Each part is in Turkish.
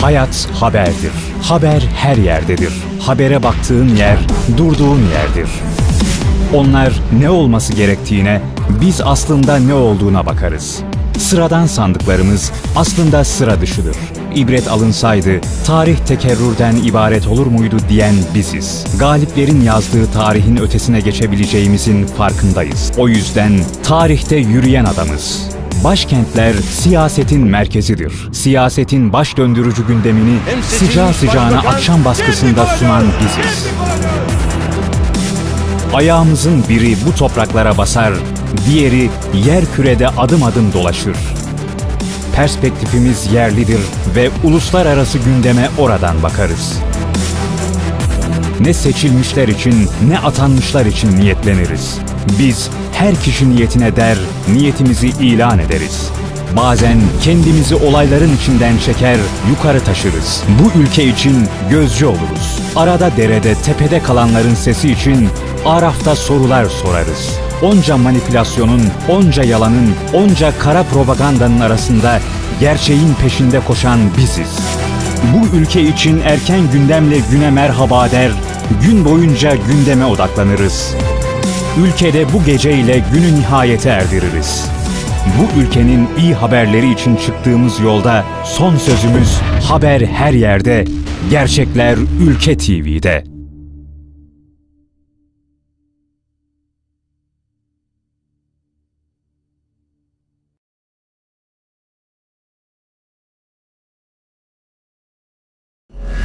Hayat haberdir. Haber her yerdedir. Habere baktığın yer, durduğun yerdir. Onlar ne olması gerektiğine, biz aslında ne olduğuna bakarız. Sıradan sandıklarımız aslında sıra dışıdır. İbret alınsaydı tarih tekerrürden ibaret olur muydu diyen biziz. Galiplerin yazdığı tarihin ötesine geçebileceğimizin farkındayız. O yüzden tarihte yürüyen adamız. Başkentler siyasetin merkezidir. Siyasetin baş döndürücü gündemini sıcağı sıcağına akşam baskısında sunan biziz. Ayağımızın biri bu topraklara basar, diğeri yer kürede adım adım dolaşır. Perspektifimiz yerlidir ve uluslararası gündeme oradan bakarız. Ne seçilmişler için, ne atanmışlar için niyetleniriz. Biz her kişi niyetine der, niyetimizi ilan ederiz. Bazen kendimizi olayların içinden çeker, yukarı taşırız. Bu ülke için gözcü oluruz. Arada derede, tepede kalanların sesi için arafta sorular sorarız. Onca manipülasyonun, onca yalanın, onca kara propagandanın arasında gerçeğin peşinde koşan biziz. Bu ülke için erken gündemle güne merhaba der, gün boyunca gündeme odaklanırız. Ülkede bu geceyle günü nihayete erdiririz. Bu ülkenin iyi haberleri için çıktığımız yolda son sözümüz haber her yerde, Gerçekler Ülke TV'de.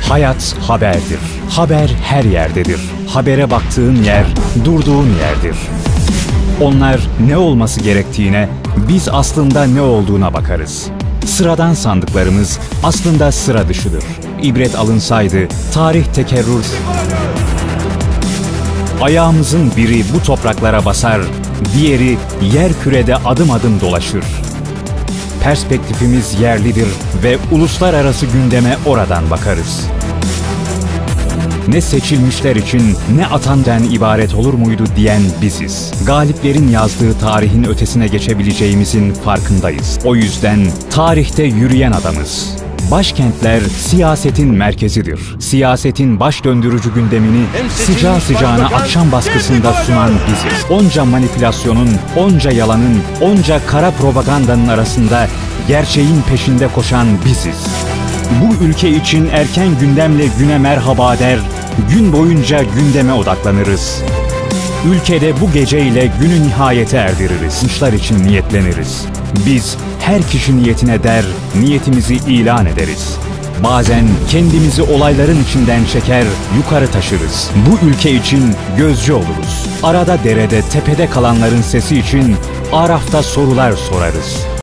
Hayat haberdir. Haber her yerdedir. Habere baktığın yer, durduğun yerdir. Onlar ne olması gerektiğine, biz aslında ne olduğuna bakarız. Sıradan sandıklarımız aslında sıra dışıdır. İbret alınsaydı tarih tekerrür... Ayağımızın biri bu topraklara basar, diğeri yer kürede adım adım dolaşır. Perspektifimiz yerlidir ve uluslararası gündeme oradan bakarız. Ne seçilmişler için, ne atandan ibaret olur muydu diyen biziz. Galiplerin yazdığı tarihin ötesine geçebileceğimizin farkındayız. O yüzden tarihte yürüyen adamız. Başkentler siyasetin merkezidir. Siyasetin baş döndürücü gündemini sıcağı sıcağına akşam baskısında sunan biziz. Onca manipülasyonun, onca yalanın, onca kara propagandanın arasında gerçeğin peşinde koşan biziz. Bu ülke için erken gündemle güne merhaba der, gün boyunca gündeme odaklanırız. Ülkede bu geceyle günü nihayete erdiririz. İşler için niyetleniriz. Biz her kişi niyetine der, niyetimizi ilan ederiz. Bazen kendimizi olayların içinden çeker, yukarı taşırız. Bu ülke için gözcü oluruz. Arada derede, tepede kalanların sesi için arafta sorular sorarız.